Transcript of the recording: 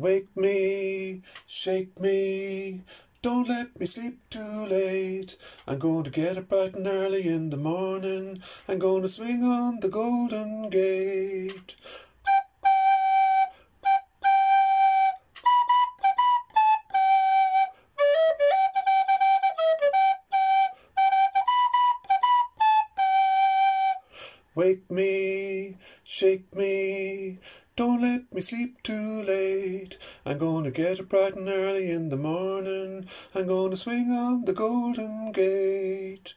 Wake me, shake me, don't let me sleep too late. I'm going to get up bright and early in the morning. I'm going to swing on the Golden Gate. Wake me, shake me, don't let me sleep too late. I'm going to get up bright and early in the morning. I'm going to swing on the Golden Gate.